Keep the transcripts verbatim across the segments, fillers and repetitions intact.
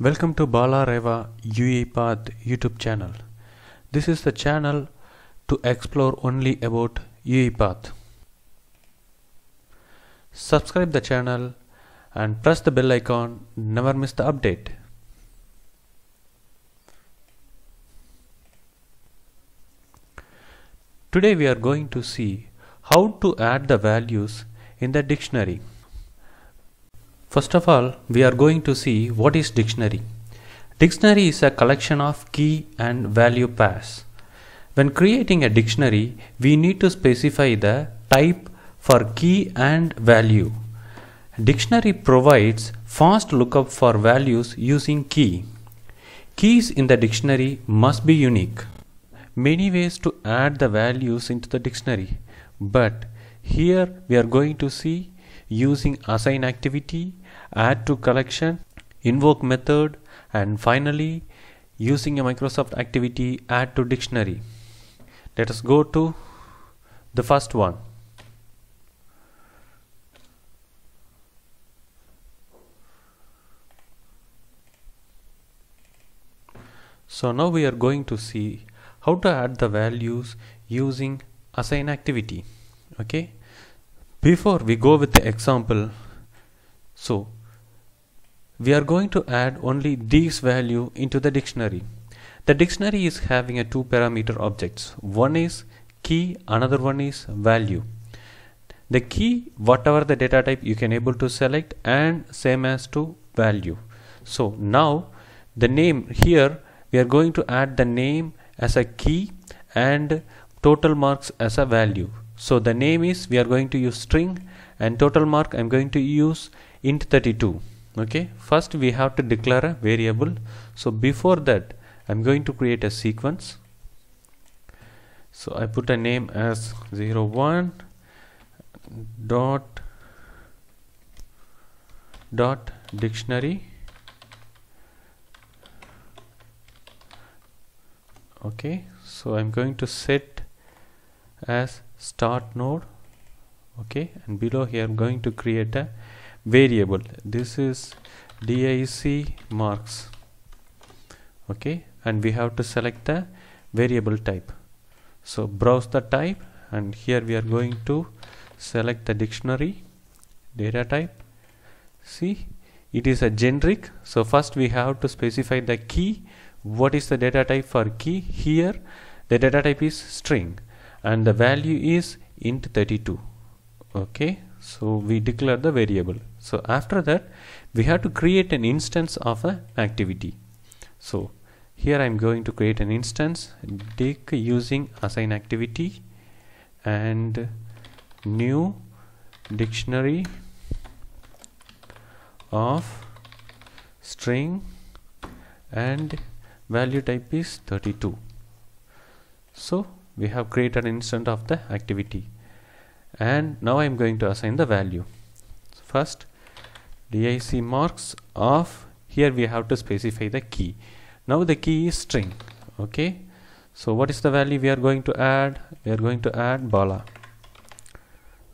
Welcome to Bala Reva UiPath YouTube channel. This is the channel to explore only about UiPath. Subscribe the channel and press the bell icon, never miss the update. Today we are going to see how to add the values in the dictionary. First of all, we are going to see what is dictionary. Dictionary is a collection of key and value pairs. When creating a dictionary, we need to specify the type for key and value. Dictionary provides fast lookup for values using key. Keys in the dictionary must be unique. Many ways to add the values into the dictionary, but here we are going to see using assign activity, add to collection, invoke method, and finally using a Microsoft activity add to dictionary. Let us go to the first one. So now we are going to see how to add the values using assign activity. Okay, before we go with the example, so we are going to add only these value into the dictionary. The dictionary is having a two parameter objects. One is key, another one is value. The key, whatever the data type you can able to select, and same as to value. So now the name here, we are going to add the name as a key and total marks as a value. So the name is, we are going to use string, and total mark I'm going to use int thirty-two. Okay, first we have to declare a variable. So before that I'm going to create a sequence. So I put a name as zero one dot dot dictionary. Okay, so I'm going to set as start node. Okay, and below here I'm going to create a variable. This is dic marks. Okay, and we have to select the variable type. So browse the type, and here we are going to select the dictionary data type. See, it is a generic. So first we have to specify the key. What is the data type for key? Here the data type is string and the value is int thirty-two. Okay, so we declare the variable. So after that we have to create an instance of an activity. So here I'm going to create an instance dic using assign activity and new dictionary of string and value type is thirty-two. So we have created an instance of the activity, and now I am going to assign the value. First dic marks of, here we have to specify the key. Now the key is string. Okay, so what is the value we are going to add? We are going to add Bala.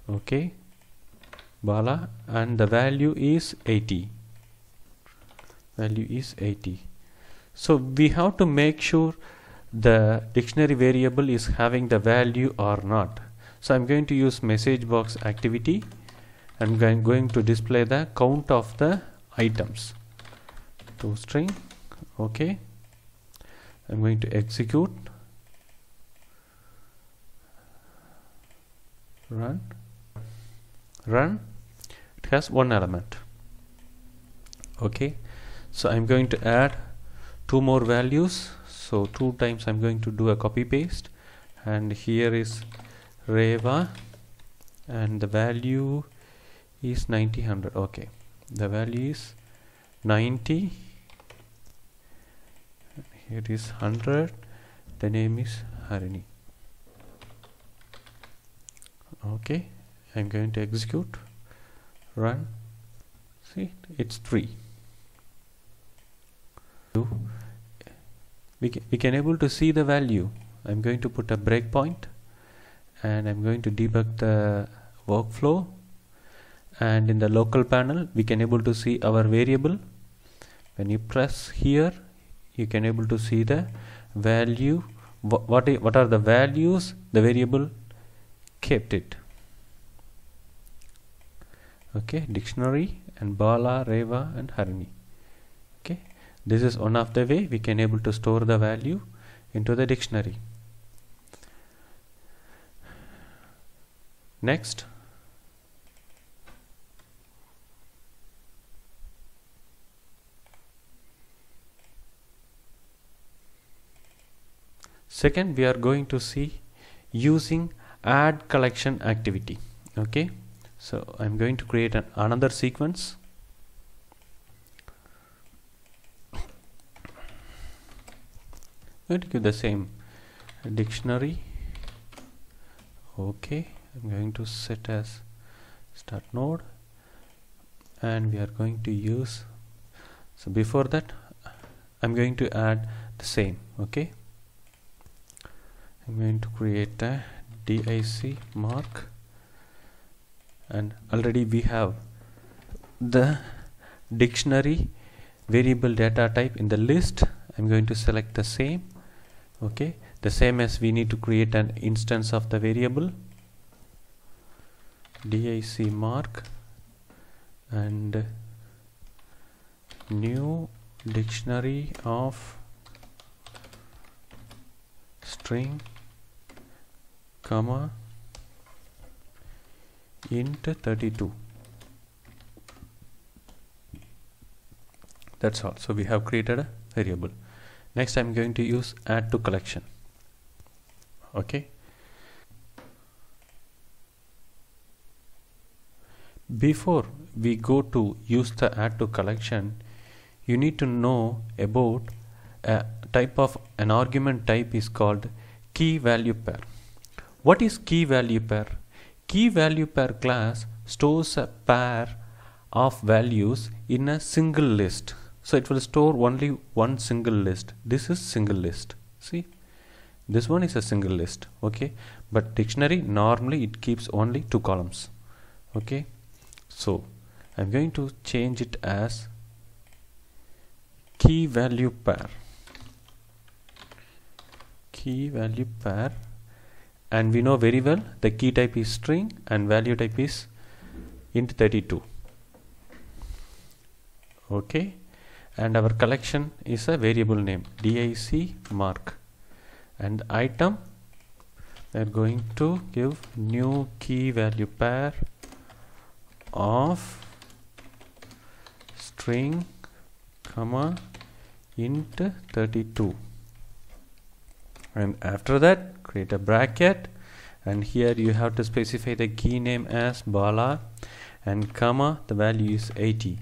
Okay, Bala, and the value is eighty. Value is eighty. So we have to make sure the dictionary variable is having the value or not. So I'm going to use message box activity. I'm going to display the count of the items to string. Okay, I'm going to execute, run, run. It has one element. Okay, so I'm going to add two more values. So two times I'm going to do a copy paste, and here is Reva and the value is ninety, one hundred. Okay, the value is ninety, here is one hundred, the name is Harini. Okay, I'm going to execute, run. See, it's three. We can, we can able to see the value. I'm going to put a breakpoint, and I'm going to debug the workflow, and in the local panel we can able to see our variable. When you press here, you can able to see the value, what what are the values the variable kept it. Okay, dictionary and Bala, Reva and Harini. Okay, this is one of the way we can able to store the value into the dictionary. Next, second we are going to see using add collection activity. Okay, so I'm going to create an, another sequence. I'm going to give the same dictionary. Okay, I'm going to set as start node, and we are going to use, so before that I'm going to add the same. Okay, I'm going to create a dic mark, and already we have the dictionary variable data type in the list. I'm going to select the same. Okay, the same as we need to create an instance of the variable dic mark and new dictionary of string comma int thirty-two. That's all. So we have created a variable. Next I'm going to use add to collection. Okay, before we go to use the add to collection, you need to know about a type of an argument type is called key value pair. What is key value pair? Key value pair class stores a pair of values in a single list. So it will store only one single list. This is single list. See, this one is a single list. Okay, but dictionary normally it keeps only two columns. Okay, so I'm going to change it as key value pair, key value pair, and we know very well the key type is string and value type is int thirty-two. Okay, and our collection is a variable name dic mark, and item we are going to give new key value pair of string comma int thirty-two, and after that create a bracket, and here you have to specify the key name as Bala and comma the value is eighty.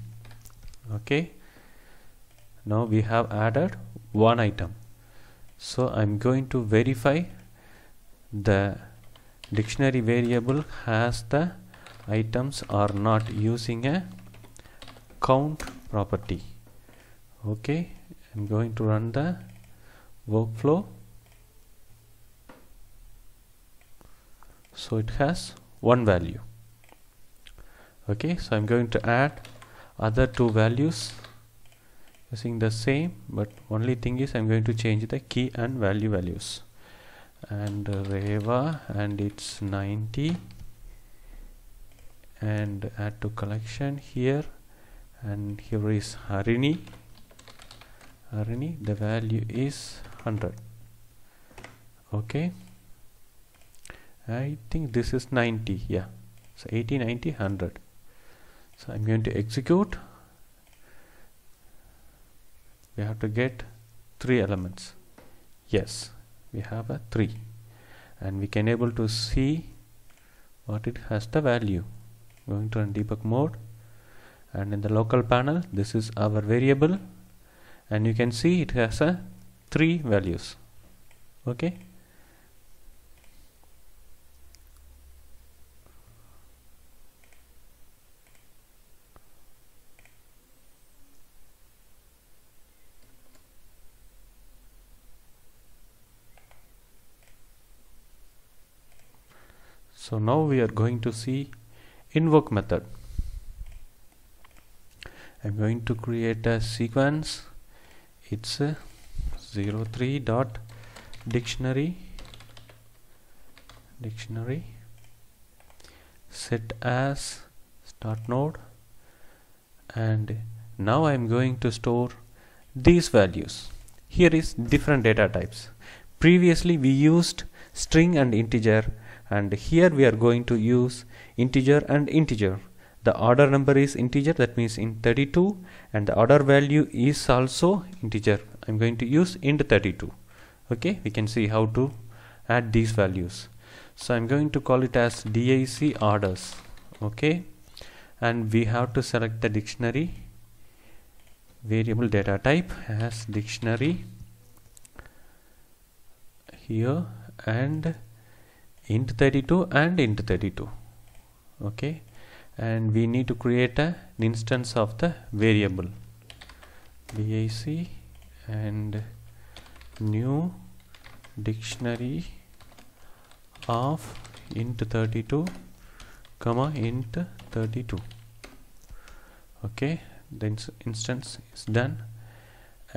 Okay, now we have added one item, so I'm going to verify the dictionary variable has the items are not using a count property. Okay, I'm going to run the workflow. So it has one value. Okay, so I'm going to add other two values using the same, but only thing is I'm going to change the key and value values, and uh, Reva, and it's ninety, and add to collection here, and here is Harini. Harini, the value is one hundred. Okay, I think this is ninety. Yeah, so eighty, ninety, one hundred. So I'm going to execute. We have to get three elements. Yes, we have a three, and we can able to see what it has the value. Going to run debug mode, and in the local panel this is our variable, and you can see it has a three values. Okay, so now we are going to see invoke method. I'm going to create a sequence. It's a zero three dot dictionary dictionary set as start node, and now I'm going to store these values. Here is different data types. Previously we used string and integer, and here we are going to use integer and integer. The order number is integer, that means int thirty-two, and the order value is also integer. I'm going to use int thirty-two. Okay, we can see how to add these values. So I'm going to call it as dic orders. Okay, and we have to select the dictionary variable data type as dictionary here, and int thirty-two and int thirty-two. Okay, and we need to create a, an instance of the variable dic and new dictionary of int thirty-two comma int thirty-two. Okay, the ins instance is done,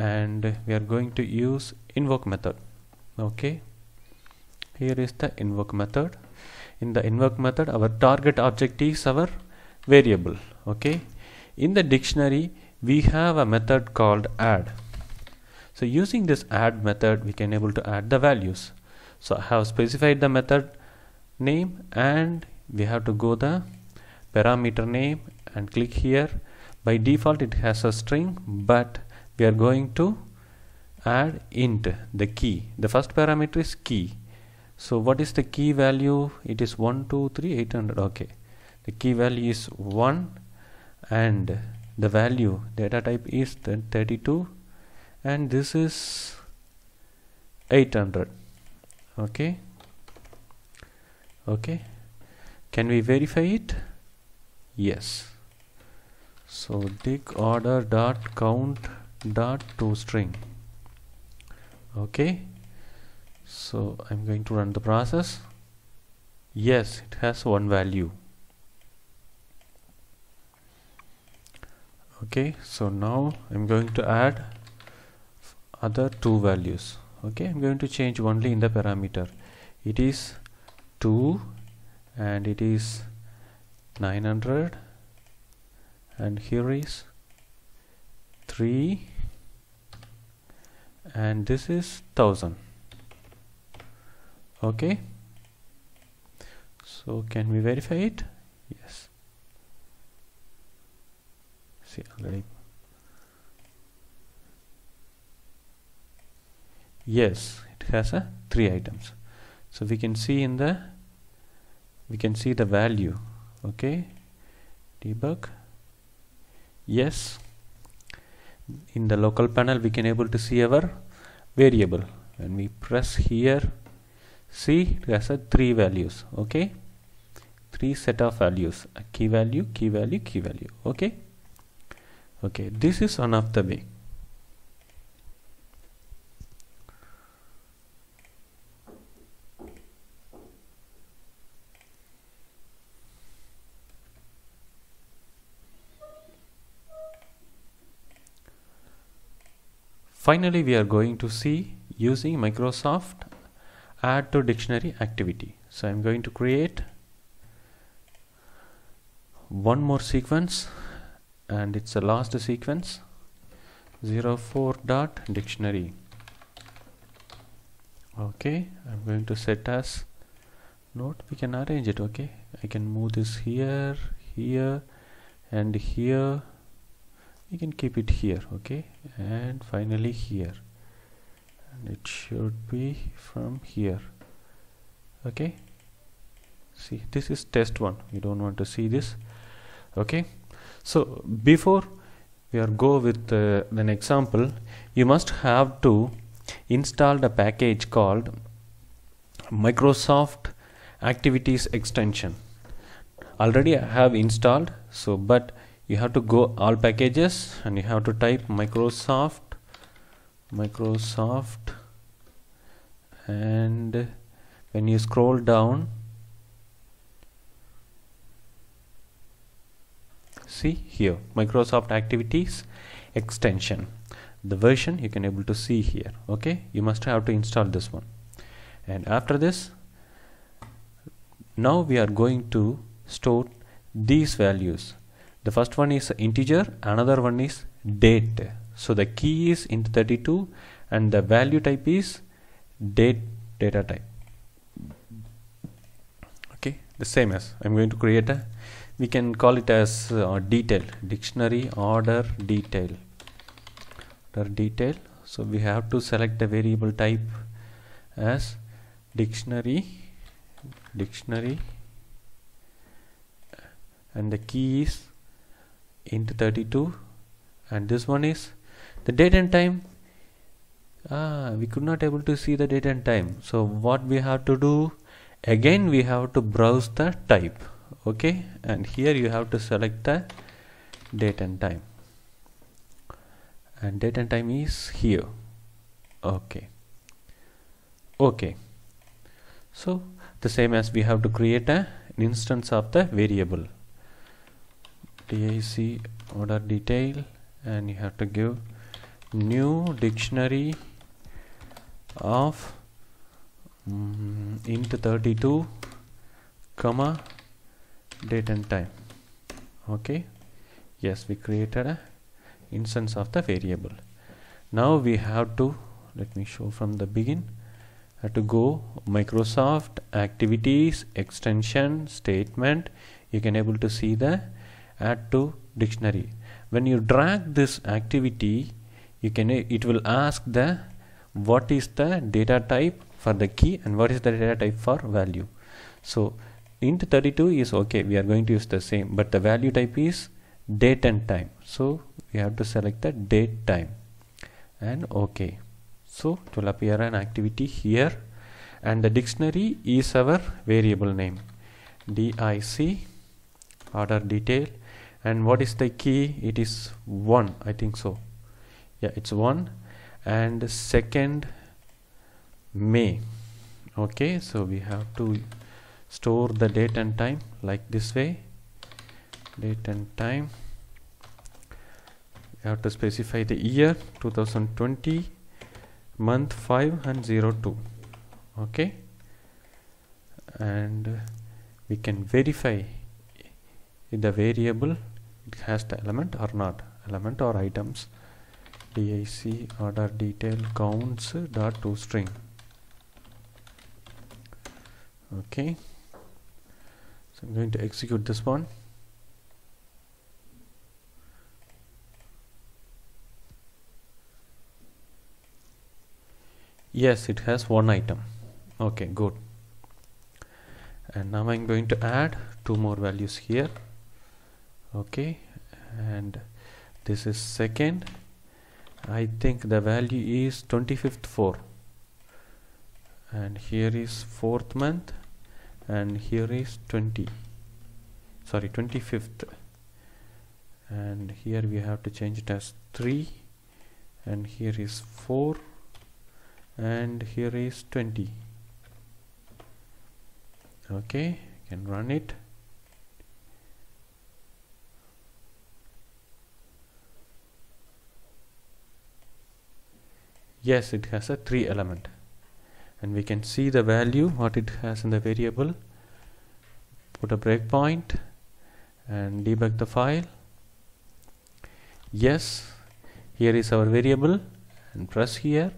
and we are going to use invoke method. Okay, here is the invoke method. In the invoke method, our target object is our variable. Okay, in the dictionary we have a method called add. So using this add method, we can able to add the values. So I have specified the method name, and we have to go the parameter name and click here. By default it has a string, but we are going to add int, the key. The first parameter is key. So what is the key value? It is one two three eight hundred. Okay, the key value is one, and the value data type is thirty-two, and this is eight hundred. Okay, okay, can we verify it? Yes. So dic order dot count dot toString. Okay, so I'm going to run the process. Yes, it has one value. Okay, so now I'm going to add other two values. Okay, I'm going to change only in the parameter. It is two, and it is nine hundred, and here is three, and this is thousand. Okay, so can we verify it? Yes. See already. Yes, it has a three items. So we can see in the we can see the value. Okay, debug. Yes, in the local panel we can able to see our variable. When we press here, see it has a three values. Okay, three set of values, a key value, key value, key value. Okay, okay, this is one of the way. Finally, we are going to see using Microsoft add to dictionary activity. So I'm going to create one more sequence, and it's the last sequence, zero four dot dictionary. Okay, I'm going to set as node. We can arrange it. Okay, I can move this here, here, and here. We can keep it here. Okay, and finally here, and it should be from here. Okay, see, this is test one. We don't want to see this. Okay, so before we are go with uh, an example, you must have to install the package called Microsoft Activities Extension. Already I have installed, so but you have to go all packages, and you have to type Microsoft Microsoft and when you scroll down, see here, Microsoft Activities Extension. The version you can able to see here. Okay, you must have to install this one. And after this, now we are going to store these values. The first one is integer, another one is date. So the key is int thirty-two and the value type is date data type. Okay, the same as I'm going to create a, we can call it as uh, detail, dictionary order detail. Order detail. So we have to select the variable type as dictionary, dictionary, and the key is int thirty-two, and this one is the date and time. Ah, we could not able to see the date and time. So what we have to do, again we have to browse the type. Okay, and here you have to select the date and time, and date and time is here. Okay, okay, so the same as we have to create a, an instance of the variable dic order detail, and you have to give new dictionary of mm, int thirty-two comma date and time. Okay, yes, we created a instance of the variable. Now we have to, let me show from the begin, have to go Microsoft Activities Extension statement. You can able to see the add to dictionary. When you drag this activity, you can, it will ask the what is the data type for the key and what is the data type for value. So int thirty-two is okay, we are going to use the same, but the value type is date and time. So we have to select the date time and okay. So it will appear an activity here, and the dictionary is our variable name dic order detail, and what is the key? It is one, I think so. Yeah, it's one, and second May. Okay, so we have to store the date and time like this way. Date and time, we have to specify the year two thousand twenty, month five and zero two. Okay, and we can verify if the variable it has the element or not, element or items dic order detail counts dot to string. Okay, so I'm going to execute this one. Yes, it has one item. Okay, good. And now I'm going to add two more values here. Okay, and this is second. I think the value is twenty-fifth four, and here is fourth month, and here is twenty sorry twenty-fifth, and here we have to change it as three, and here is four, and here is twenty. Okay, you can run it. Yes, it has a three element, and we can see the value what it has in the variable. Put a breakpoint and debug the file. Yes, here is our variable, and press here.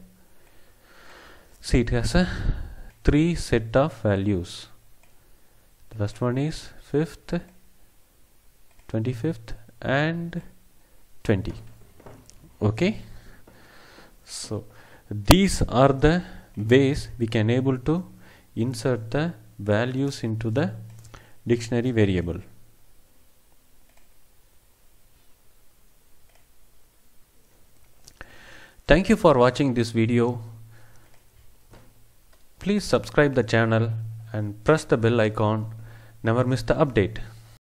See, it has a three set of values. The first one is fifth, twenty-fifth, and twenty. Okay, so these are the ways we can able to insert the values into the dictionary variable. Thank you for watching this video. Please subscribe the channel and press the bell icon. Never miss the update.